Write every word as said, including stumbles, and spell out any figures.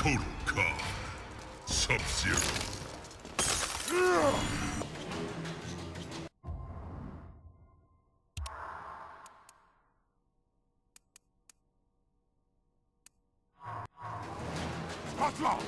Kotal Kahn. Sub-Zero. Atla!